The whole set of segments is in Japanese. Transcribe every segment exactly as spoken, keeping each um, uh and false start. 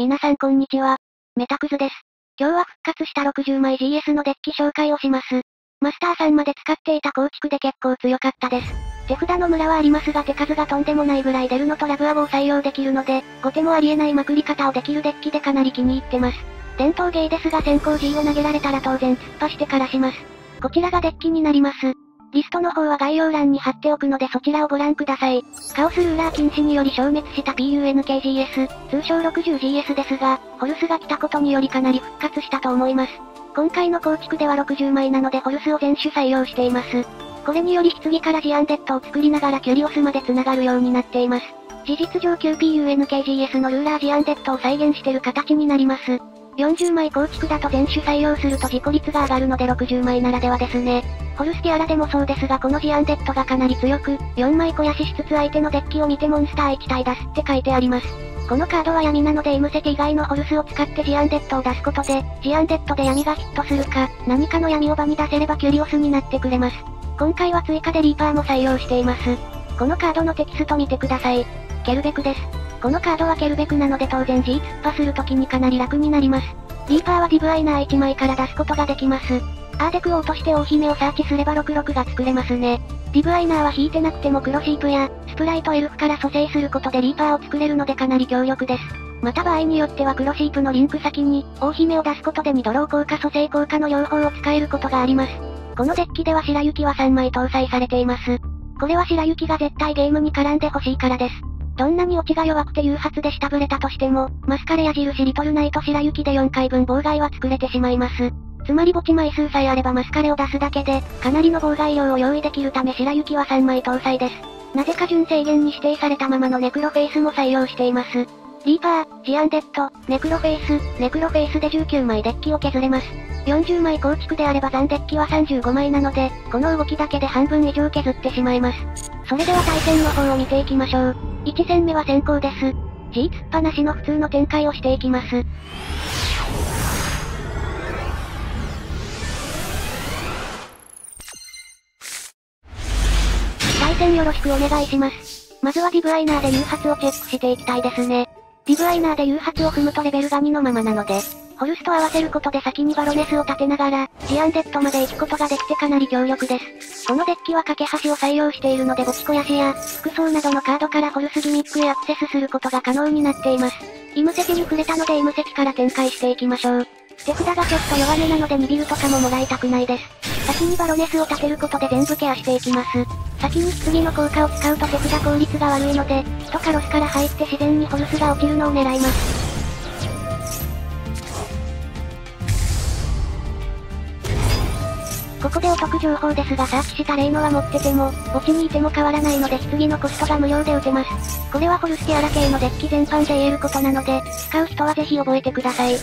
皆さんこんにちは。メタクズです。今日は復活したろくじゅうまい ジーエス のデッキ紹介をします。マスターさんまで使っていた構築で結構強かったです。手札のムラはありますが手数がとんでもないぐらい出るのとラブアを採用できるので、後手もありえないまくり方をできるデッキでかなり気に入ってます。伝統芸ですが先行 G を投げられたら当然突っ走ってからします。こちらがデッキになります。リストの方は概要欄に貼っておくのでそちらをご覧ください。カオスルーラー禁止により消滅した ピュンク ジーエス、通称 ろくじゅうジーエス ですが、ホルスが来たことによりかなり復活したと思います。今回の構築ではろくじゅうまいなのでホルスを全種採用しています。これにより棺からジアンデッドを作りながらキュリオスまで繋がるようになっています。事実上旧 ピュンク ジーエス のルーラージアンデッドを再現してる形になります。よんじゅうまい構築だと全種採用すると事故率が上がるのでろくじゅうまいならではですね。ホルスティアラでもそうですがこのジアンデッドがかなり強く、よんまい肥やししつつ相手のデッキを見てモンスターいち体出すって書いてあります。このカードは闇なのでイムセテ以外のホルスを使ってジアンデッドを出すことで、ジアンデッドで闇がヒットするか、何かの闇を場に出せればキュリオスになってくれます。今回は追加でリーパーも採用しています。このカードのテキスト見てください。ケルベクです。このカードはケルベクなので当然 G 突っ破するときにかなり楽になります。リーパーはディブアイナーいちまいから出すことができます。アーデクを落として大姫をサーチすればろくろくが作れますね。ディブアイナーは引いてなくても黒シープやスプライトエルフから蘇生することでリーパーを作れるのでかなり強力です。また場合によっては黒シープのリンク先に大姫を出すことでにドロー効果蘇生効果の両方を使えることがあります。このデッキでは白雪はさんまい搭載されています。これは白雪が絶対ゲームに絡んでほしいからです。どんなにオチが弱くて誘発で下振れたとしても、マスカレ矢印リトルナイト白雪でよんかいぶん妨害は作れてしまいます。つまり墓地枚数さえあればマスカレを出すだけで、かなりの妨害量を用意できるため白雪はさんまい搭載です。なぜか準制限に指定されたままのネクロフェイスも採用しています。リーパー、ジアンデッド、ネクロフェイス、ネクロフェイスでじゅうきゅうまいデッキを削れます。よんじゅうまい構築であれば残デッキはさんじゅうごまいなので、この動きだけで半分以上削ってしまいます。それでは対戦の方を見ていきましょう。いち戦目は先行です。G 突っぱなしの普通の展開をしていきます。対戦よろしくお願いします。まずはディブアイナーで誘発をチェックしていきたいですね。ディブアイナーで誘発を踏むとレベルがにのままなので、ホルスと合わせることで先にバロネスを立てながら、ジアンデッドまで行くことができてかなり強力です。このデッキは架け橋を採用しているので墓地肥やしや、服装などのカードからホルスギミックへアクセスすることが可能になっています。イムセキに触れたのでイムセキから展開していきましょう。手札がちょっと弱めなのでにビルとかももらいたくないです。先にバロネスを立てることで全部ケアしていきます。先に棺の効果を使うと手札効率が悪いので、ひとカロスから入って自然にホルスが落ちるのを狙います。ここでお得情報ですがサーチした霊能は持ってても、墓地にいても変わらないので棺のコストが無料で打てます。これはホルスティアラ系のデッキ全般で言えることなので、使う人はぜひ覚えてください。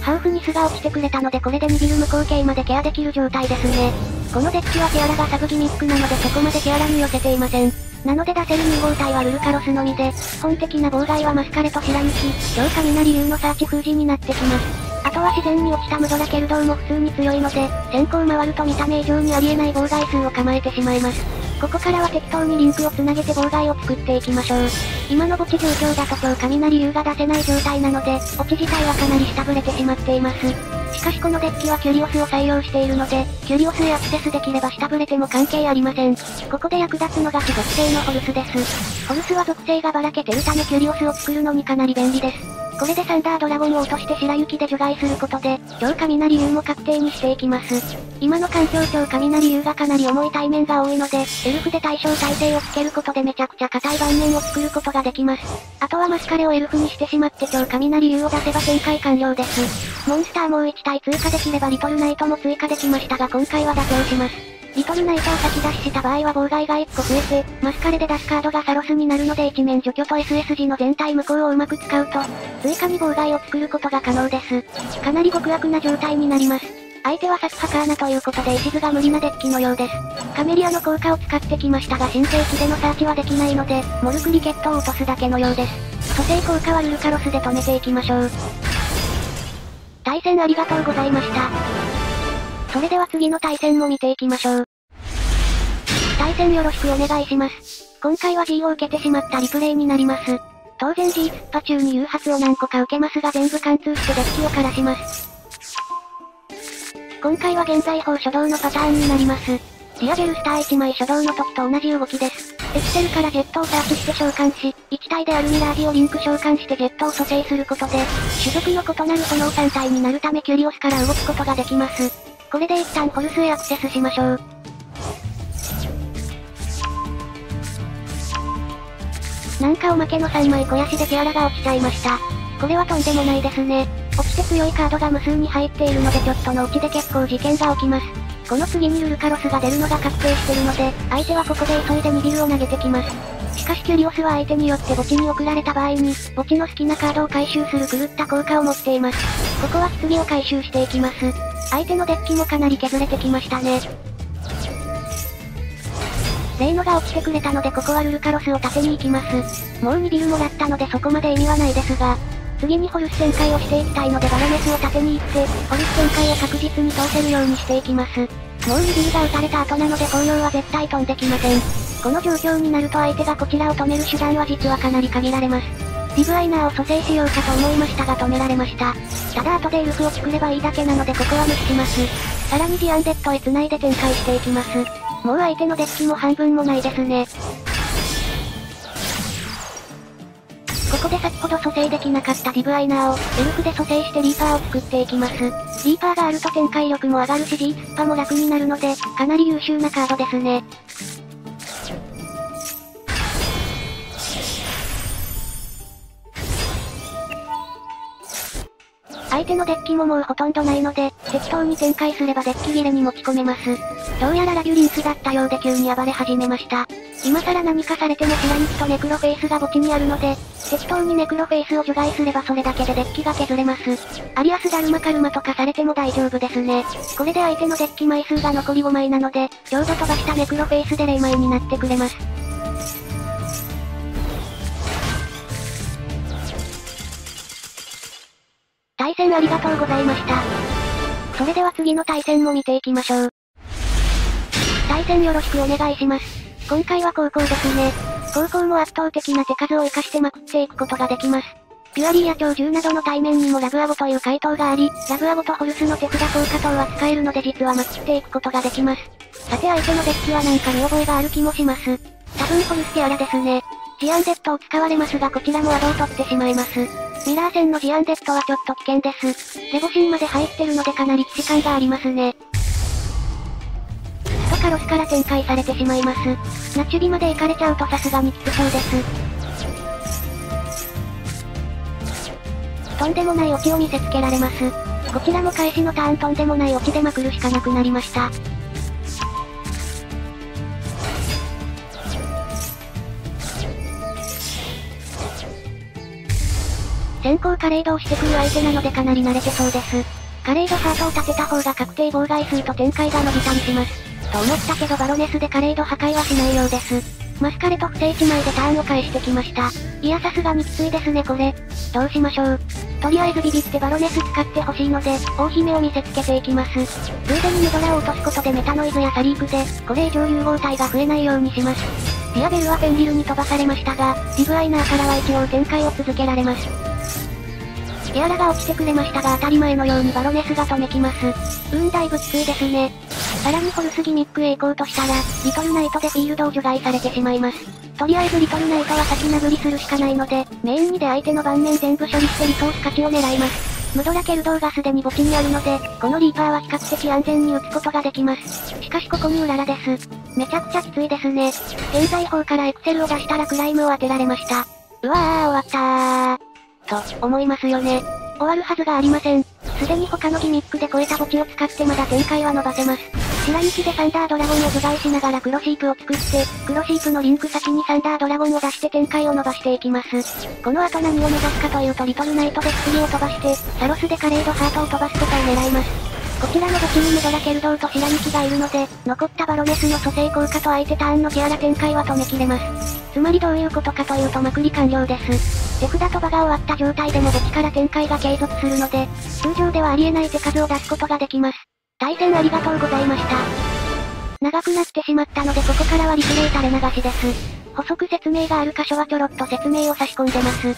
ハーフに巣が落ちてくれたのでこれでにビル無効形までケアできる状態ですね。このデッキはティアラがサブギミックなのでそこまでティアラに寄せていません。なので出せるに号体はルルカロスのみで、基本的な妨害はマスカレと白雪、強化になり流のサーチ封じになってきます。あとは自然に落ちたムドラケルドウも普通に強いので、先行回ると見た目以上にありえない妨害数を構えてしまいます。ここからは適当にリンクを繋げて妨害を作っていきましょう。今の墓地状況だと強化になり流が出せない状態なので、落ち自体はかなり下振れてしまっています。しかしこのデッキはキュリオスを採用しているので、キュリオスへアクセスできれば下振れても関係ありません。ここで役立つのが非属性のホルスです。ホルスは属性がばらけてるためキュリオスを作るのにかなり便利です。これでサンダードラゴンを落として白雪で除外することで、超雷流も確定にしていきます。今の環境超雷流がかなり重い対面が多いので、エルフで対称耐性をつけることでめちゃくちゃ硬い盤面を作ることができます。あとはマスカレをエルフにしてしまって超雷流を出せば展開完了です。モンスターもういち体追加できればリトルナイトも追加できましたが今回は妥協します。リトルナイトを先出しした場合は妨害がいっこ増えて、マスカレで出すカードがサロスになるので一面除去と エスエスジ の全体無効をうまく使うと、追加に妨害を作ることが可能です。かなり極悪な状態になります。相手はサクハカーナということで石図が無理なデッキのようです。カメリアの効果を使ってきましたが新世紀でのサーチはできないので、モルクリケットを落とすだけのようです。蘇生効果はルルカロスで止めていきましょう。対戦ありがとうございました。それでは次の対戦も見ていきましょう。対戦よろしくお願いします。今回は G を受けてしまったリプレイになります。当然 G 突破中に誘発を何個か受けますが全部貫通してデッキを枯らします。今回は現在砲初動のパターンになります。リアジェルスターいちまい初動の時と同じ動きです。エクセルからジェットをサーチして召喚し、いち体であるミラージをリンク召喚してジェットを蘇生することで、種族の異なる炎さん体になるためキュリオスから動くことができます。これで一旦ホルスへアクセスしましょう。なんかおまけのさんまい肥やしでティアラが落ちちゃいました。これはとんでもないですね。落ちて強いカードが無数に入っているのでちょっとのうちで結構事件が起きます。この次にルルカロスが出るのが確定してるので、相手はここで急いでニビルを投げてきます。しかしキュリオスは相手によって墓地に送られた場合に、墓地の好きなカードを回収する狂った効果を持っています。ここは棺を回収していきます。相手のデッキもかなり削れてきましたね。レイノが落ちてくれたのでここはルルカロスを盾に行きます。もうにビルもらったのでそこまで意味はないですが、次にホルス展開をしていきたいのでバロメスを盾に行って、ホルス展開を確実に通せるようにしていきます。もうにビルが打たれた後なので紅葉は絶対飛んできません。この状況になると相手がこちらを止める手段は実はかなり限られます。リブアイナーを蘇生しようかと思いましたが止められました。ただ後でエルフを作ればいいだけなのでここは無視します。さらにディアンデッドへ繋いで展開していきます。もう相手のデッキも半分もないですね。ここで先ほど蘇生できなかったディブアイナーをエルフで蘇生してリーパーを作っていきます。リーパーがあると展開力も上がるし G 突破も楽になるので、かなり優秀なカードですね。相手のデッキももうほとんどないので、適当に展開すればデッキ切れに持ち込めます。どうやらラビュリンスだったようで急に暴れ始めました。今更何かされてもシラニキとネクロフェイスが墓地にあるので、適当にネクロフェイスを除外すればそれだけでデッキが削れます。アリアスダルマカルマとかされても大丈夫ですね。これで相手のデッキ枚数が残りごまいなので、ちょうど飛ばしたネクロフェイスでゼロまいになってくれます。対戦ありがとうございました。それでは次の対戦も見ていきましょう。対戦よろしくお願いします。今回は後攻ですね。後攻も圧倒的な手数を生かしてまくっていくことができます。ピュアリーや鳥獣などの対面にもラブアゴという回答があり、ラブアゴとホルスの手札効果等は使えるので実はまくっていくことができます。さて相手のデッキはなんか見覚えがある気もします。多分ホルスティアラですね。ジアンデッドを使われますがこちらもアゴを取ってしまいます。ミラー戦のジアンデッドはちょっと危険です。レボシンまで入ってるのでかなり既視感がありますね。とカロスから展開されてしまいます。ナチュビまで行かれちゃうとさすがにきつそうです。とんでもないオチを見せつけられます。こちらも開始のターンとんでもないオチでまくるしかなくなりました。先行カレードをしてくる相手なのでかなり慣れてそうです。カレードハートを立てた方が確定妨害数と展開が伸びたりします。と思ったけどバロネスでカレード破壊はしないようです。マスカレと不正いちまいでターンを返してきました。いやさすがにきついですねこれ。どうしましょう。とりあえずビビってバロネス使ってほしいので、大姫を見せつけていきます。ブーデにムドラを落とすことでメタノイズやサリークで、これ以上融合体が増えないようにします。ディアベルはフェンリルに飛ばされましたが、リブアイナーからは一応展開を続けられます。ティアラが落ちてくれましたが当たり前のようにバロネスが止めきます。うんだいぶきついですね。さらにホルスギミックへ行こうとしたら、リトルナイトでフィールドを除外されてしまいます。とりあえずリトルナイトは先殴りするしかないので、メインにで相手の盤面全部処理してリソース勝ちを狙います。ムドラケルドーがすでに墓地にあるので、このリーパーは比較的安全に打つことができます。しかしここにウララです。めちゃくちゃきついですね。現在砲からエクセルを出したらクライムを当てられました。うわー終わったー。と思いますよね。終わるはずがありません。すでに他のギミックで超えた墓地を使ってまだ展開は伸ばせます。白雪でサンダードラゴンを除外しながら黒シープを作って、黒シープのリンク先にサンダードラゴンを出して展開を伸ばしていきます。この後何を目指すかというとリトルナイトで薬を飛ばして、サロスでカレードハートを飛ばすことを狙います。こちらの墓地にムドラケルドーと白雪がいるので、残ったバロネスの蘇生効果と相手ターンのティアラ展開は止めきれます。つまりどういうことかというとまくり完了です。手札と場が終わった状態でも墓地から展開が継続するので、通常ではありえない手数を出すことができます。対戦ありがとうございました。長くなってしまったのでここからはリプレイ垂れ流しです。補足説明がある箇所はちょろっと説明を差し込んでます。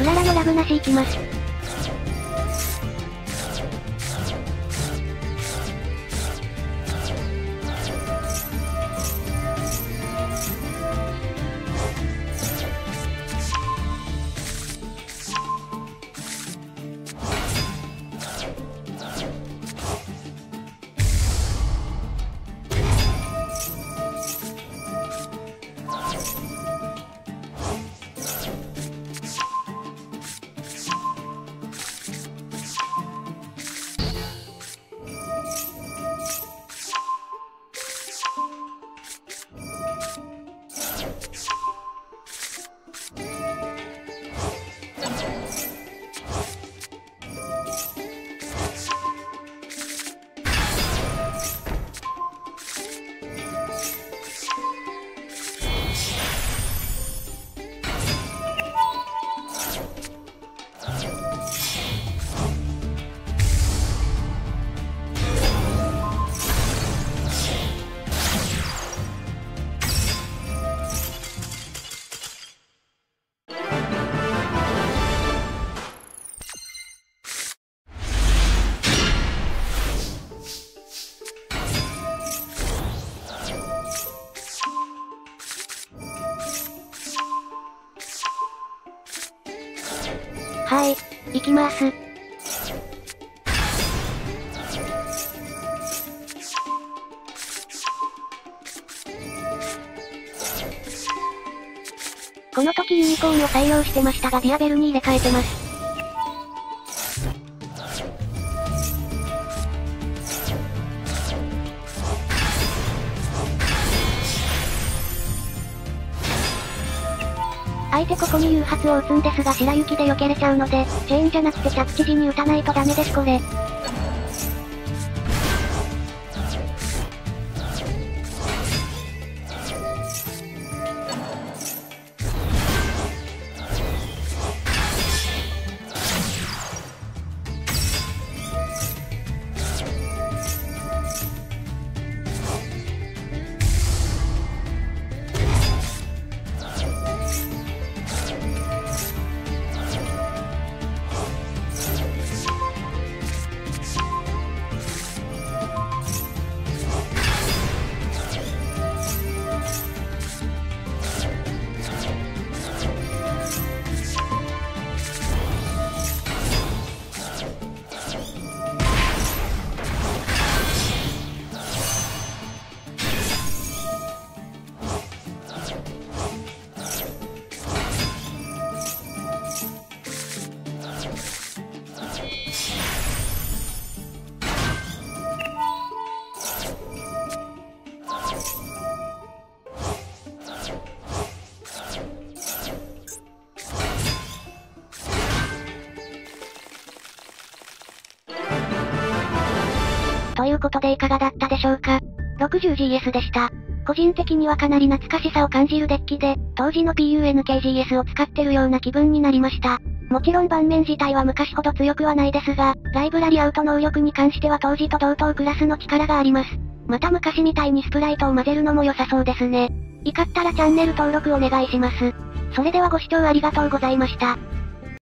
うららのラグなし行きます。はい、行きます。この時ユニコーンを採用してましたがディアベルに入れ替えてます。相手ここに誘発を打つんですが白雪で避けれちゃうので、チェーンじゃなくて着地時に打たないとダメですこれ。ということでいかがだったでしょうか。 ろくじゅうジーエス でした。個人的にはかなり懐かしさを感じるデッキで、当時の ピンクジーエス を使ってるような気分になりました。もちろん盤面自体は昔ほど強くはないですが、ライブラリアウト能力に関しては当時と同等クラスの力があります。また昔みたいにスプライトを混ぜるのも良さそうですね。よかったらチャンネル登録お願いします。それではご視聴ありがとうございました。